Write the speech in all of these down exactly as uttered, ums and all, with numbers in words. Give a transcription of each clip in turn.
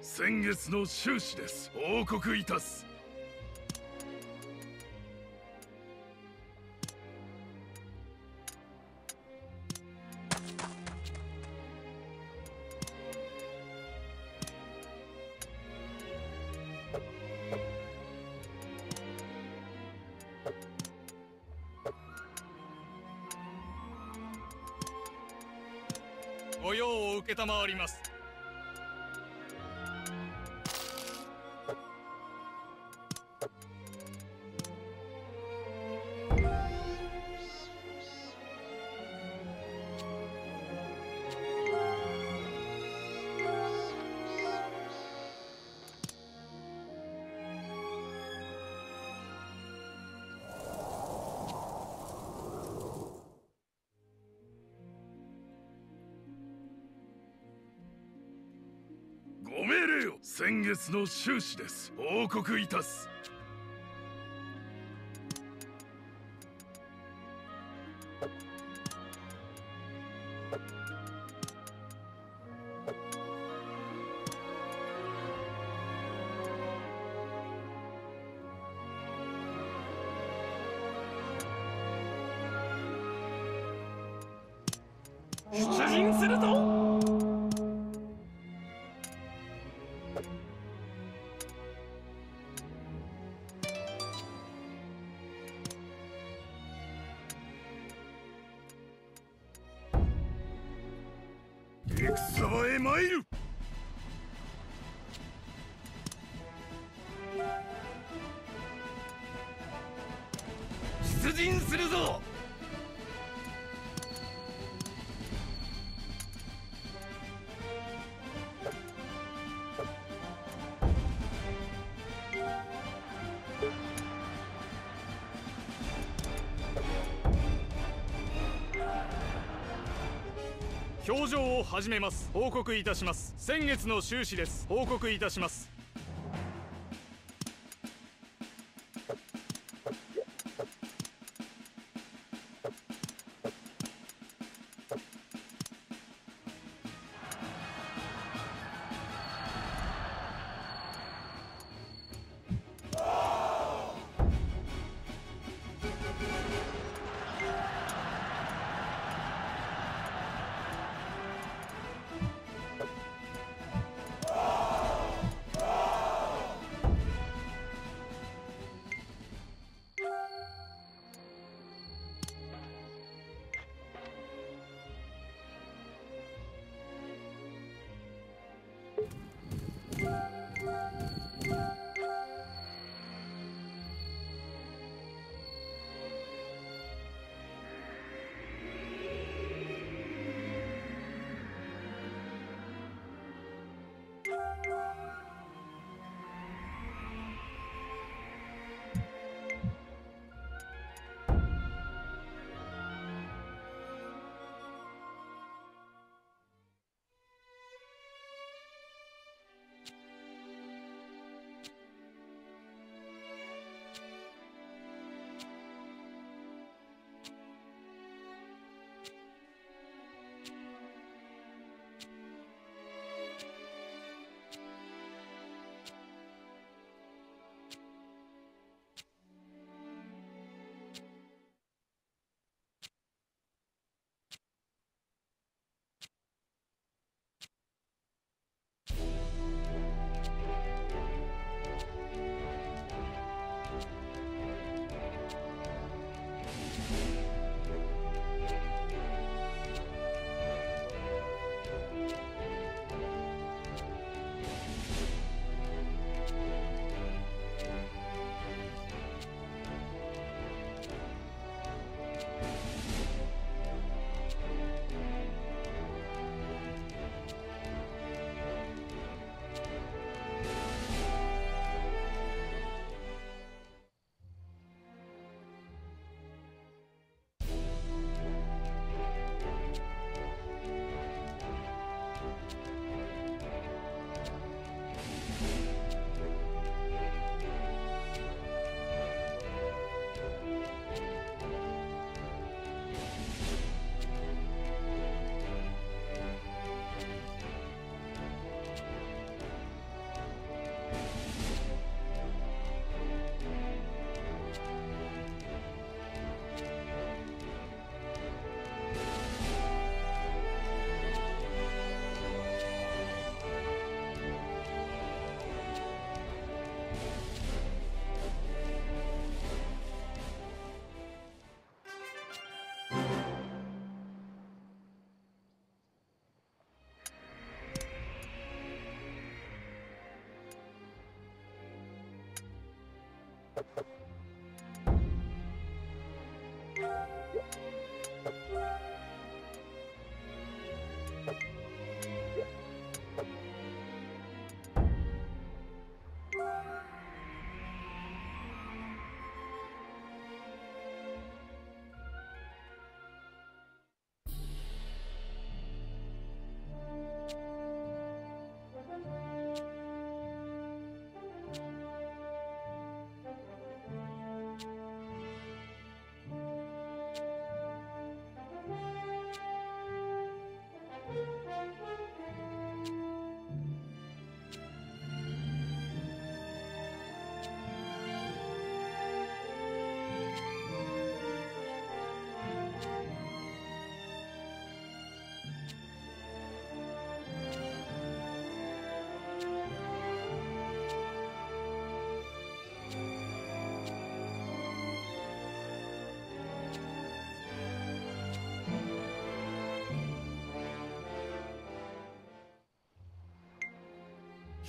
先月の収支です。報告いたす。御用を承ります。ご命令よ。先月の収支です。報告いたす。出陣するぞ。戦へ参る。出陣するぞ。表情を始めます。報告いたします。先月の収支です。報告いたします。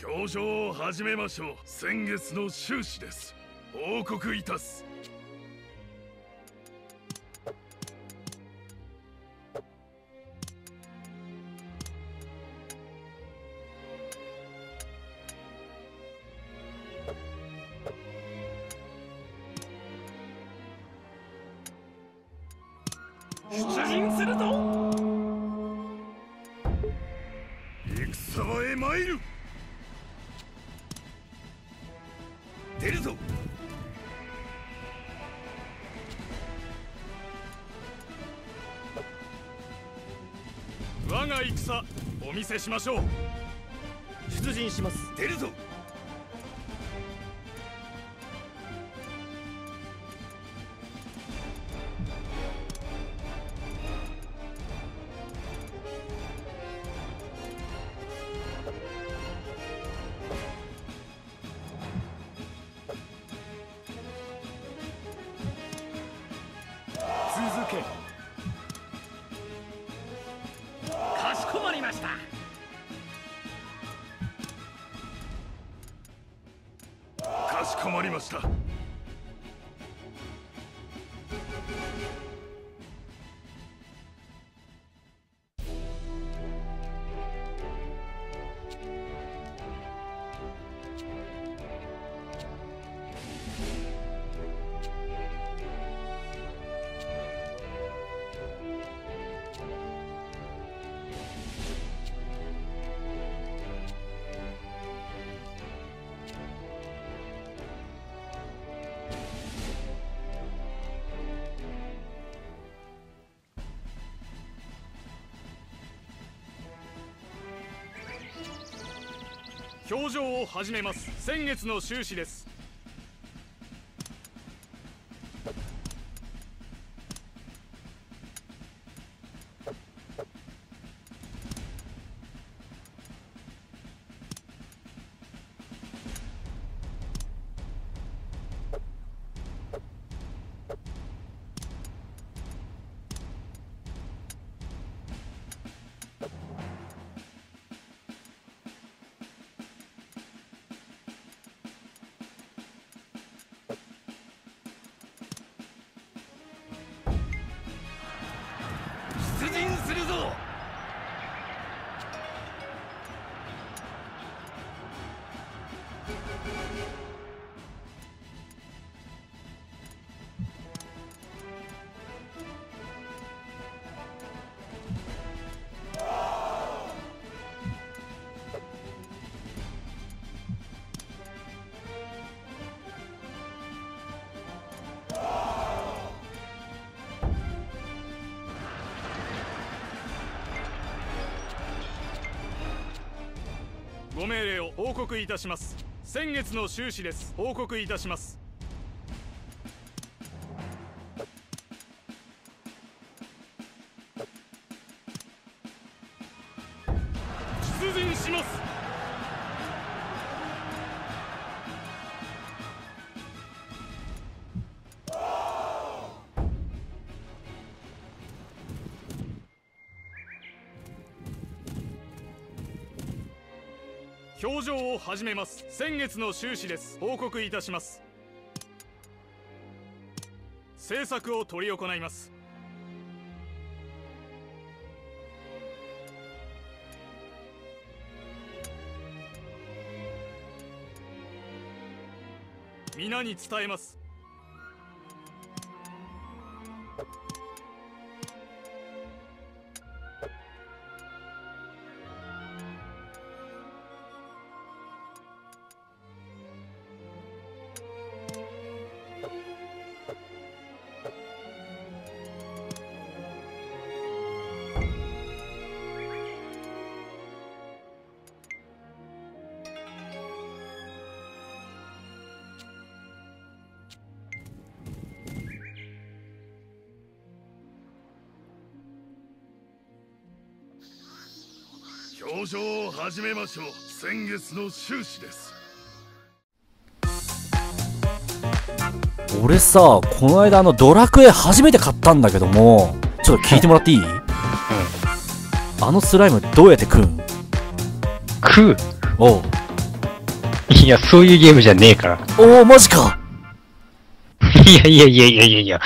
表彰を始めましょう。先月の収支です。報告いたす。出陣するぞ。戦へ参る。 出るぞ。我が戦お見せしましょう。出陣します。出るぞ。かしこまりました。表彰を始めます。先月の収支です。するぞ。ご命令を報告いたします。先月の収支です。報告いたします。出陣します。 表彰を始めます。先月の収支です。報告いたします。政策を執り行います。皆に伝えます。表彰を始めましょう。先月の収支です。俺さ、この間あのドラクエ初めて買ったんだけども、ちょっと聞いてもらっていい？うん、あのスライムどうやって食うん？食う？おう。いや、そういうゲームじゃねえから。おお、マジか。いやいやいやいやいやいや。